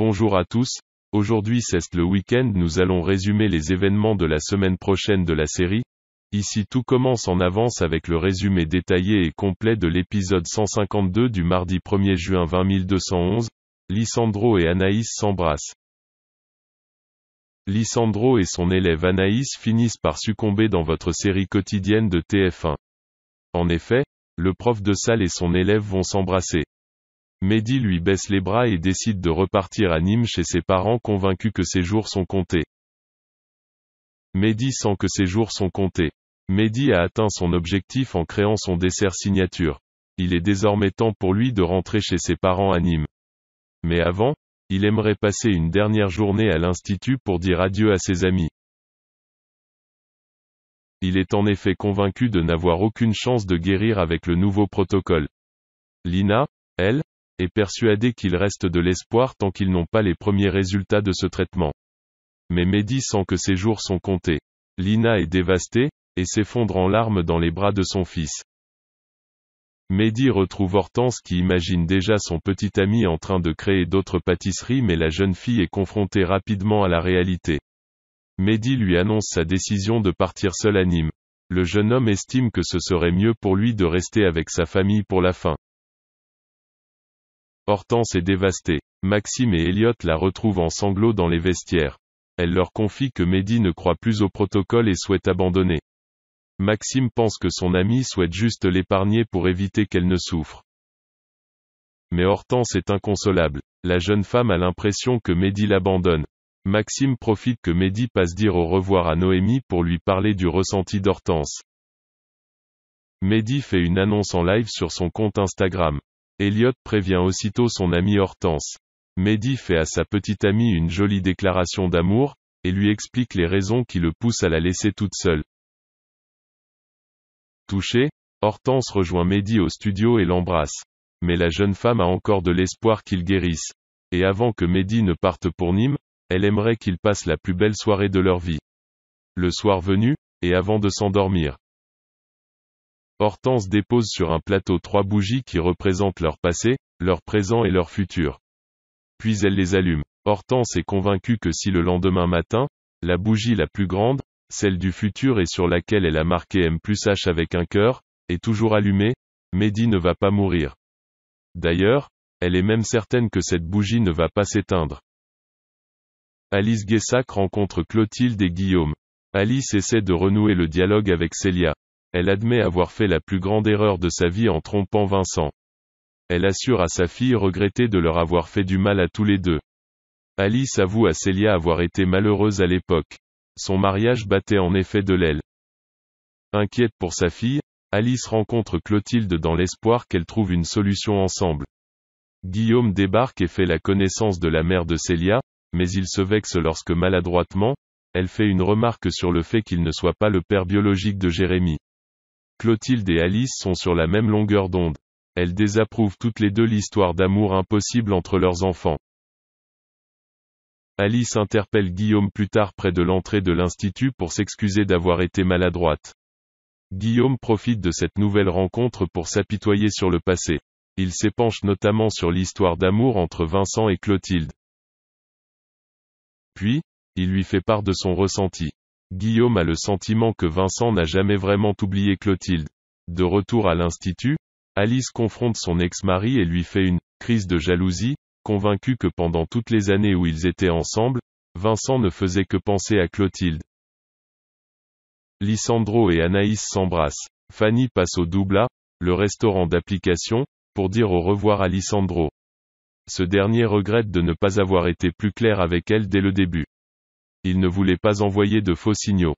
Bonjour à tous, aujourd'hui c'est le week-end, nous allons résumer les événements de la semaine prochaine de la série. Ici tout commence en avance avec le résumé détaillé et complet de l'épisode 152 du mardi 1er juin 20211, Lisandro et Anaïs s'embrassent. Lisandro et son élève Anaïs finissent par succomber dans votre série quotidienne de TF1. En effet, le prof de salle et son élève vont s'embrasser. Mehdi lui baisse les bras et décide de repartir à Nîmes chez ses parents convaincus que ses jours sont comptés. Mehdi sent que ses jours sont comptés. Mehdi a atteint son objectif en créant son dessert signature. Il est désormais temps pour lui de rentrer chez ses parents à Nîmes. Mais avant, il aimerait passer une dernière journée à l'institut pour dire adieu à ses amis. Il est en effet convaincu de n'avoir aucune chance de guérir avec le nouveau protocole. Lina, elle, est persuadé qu'il reste de l'espoir tant qu'ils n'ont pas les premiers résultats de ce traitement. Mais Mehdi sent que ses jours sont comptés. Lina est dévastée, et s'effondre en larmes dans les bras de son fils. Mehdi retrouve Hortense qui imagine déjà son petit ami en train de créer d'autres pâtisseries, mais la jeune fille est confrontée rapidement à la réalité. Mehdi lui annonce sa décision de partir seul à Nîmes. Le jeune homme estime que ce serait mieux pour lui de rester avec sa famille pour la fin. Hortense est dévastée. Maxime et Elliot la retrouvent en sanglots dans les vestiaires. Elle leur confie que Mehdi ne croit plus au protocole et souhaite abandonner. Maxime pense que son ami souhaite juste l'épargner pour éviter qu'elle ne souffre. Mais Hortense est inconsolable. La jeune femme a l'impression que Mehdi l'abandonne. Maxime profite que Mehdi passe dire au revoir à Noémie pour lui parler du ressenti d'Hortense. Mehdi fait une annonce en live sur son compte Instagram. Elliot prévient aussitôt son ami Hortense. Mehdi fait à sa petite amie une jolie déclaration d'amour, et lui explique les raisons qui le poussent à la laisser toute seule. Touchée, Hortense rejoint Mehdi au studio et l'embrasse. Mais la jeune femme a encore de l'espoir qu'il guérisse. Et avant que Mehdi ne parte pour Nîmes, elle aimerait qu'ils passent la plus belle soirée de leur vie. Le soir venu, et avant de s'endormir, Hortense dépose sur un plateau 3 bougies qui représentent leur passé, leur présent et leur futur. Puis elle les allume. Hortense est convaincue que si le lendemain matin, la bougie la plus grande, celle du futur et sur laquelle elle a marqué M+H avec un cœur, est toujours allumée, Mehdi ne va pas mourir. D'ailleurs, elle est même certaine que cette bougie ne va pas s'éteindre. Alice Guessac rencontre Clotilde et Guillaume. Alice essaie de renouer le dialogue avec Célia. Elle admet avoir fait la plus grande erreur de sa vie en trompant Vincent. Elle assure à sa fille regretter de leur avoir fait du mal à tous les deux. Alice avoue à Célia avoir été malheureuse à l'époque. Son mariage battait en effet de l'aile. Inquiète pour sa fille, Alice rencontre Clotilde dans l'espoir qu'elle trouve une solution ensemble. Guillaume débarque et fait la connaissance de la mère de Célia, mais il se vexe lorsque maladroitement, elle fait une remarque sur le fait qu'il ne soit pas le père biologique de Jérémy. Clotilde et Alice sont sur la même longueur d'onde. Elles désapprouvent toutes les deux l'histoire d'amour impossible entre leurs enfants. Alice interpelle Guillaume plus tard près de l'entrée de l'institut pour s'excuser d'avoir été maladroite. Guillaume profite de cette nouvelle rencontre pour s'apitoyer sur le passé. Il s'épanche notamment sur l'histoire d'amour entre Vincent et Clotilde. Puis, il lui fait part de son ressenti. Guillaume a le sentiment que Vincent n'a jamais vraiment oublié Clotilde. De retour à l'institut, Alice confronte son ex-mari et lui fait une crise de jalousie, convaincue que pendant toutes les années où ils étaient ensemble, Vincent ne faisait que penser à Clotilde. Lisandro et Anaïs s'embrassent. Fanny passe au Doubla, le restaurant d'application, pour dire au revoir à Lisandro. Ce dernier regrette de ne pas avoir été plus clair avec elle dès le début. Il ne voulait pas envoyer de faux signaux.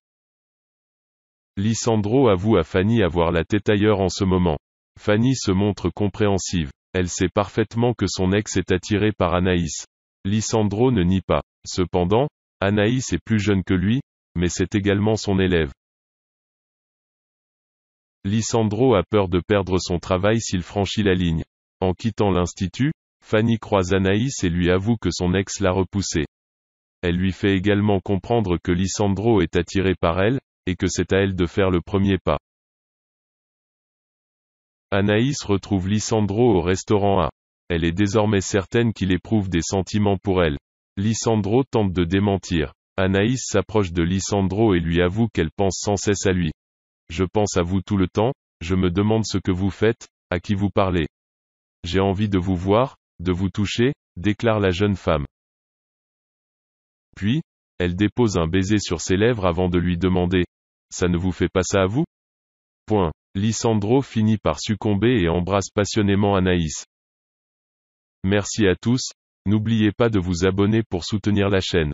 Lisandro avoue à Fanny avoir la tête ailleurs en ce moment. Fanny se montre compréhensive. Elle sait parfaitement que son ex est attiré par Anaïs. Lisandro ne nie pas. Cependant, Anaïs est plus jeune que lui, mais c'est également son élève. Lisandro a peur de perdre son travail s'il franchit la ligne. En quittant l'institut, Fanny croise Anaïs et lui avoue que son ex l'a repoussée. Elle lui fait également comprendre que Lisandro est attiré par elle, et que c'est à elle de faire le premier pas. Anaïs retrouve Lisandro au restaurant A. Elle est désormais certaine qu'il éprouve des sentiments pour elle. Lisandro tente de démentir. Anaïs s'approche de Lisandro et lui avoue qu'elle pense sans cesse à lui. Je pense à vous tout le temps, je me demande ce que vous faites, à qui vous parlez. J'ai envie de vous voir, de vous toucher, déclare la jeune femme. Puis, elle dépose un baiser sur ses lèvres avant de lui demander « Ça ne vous fait pas ça à vous ?» Point. Lisandro finit par succomber et embrasse passionnément Anaïs. Merci à tous, n'oubliez pas de vous abonner pour soutenir la chaîne.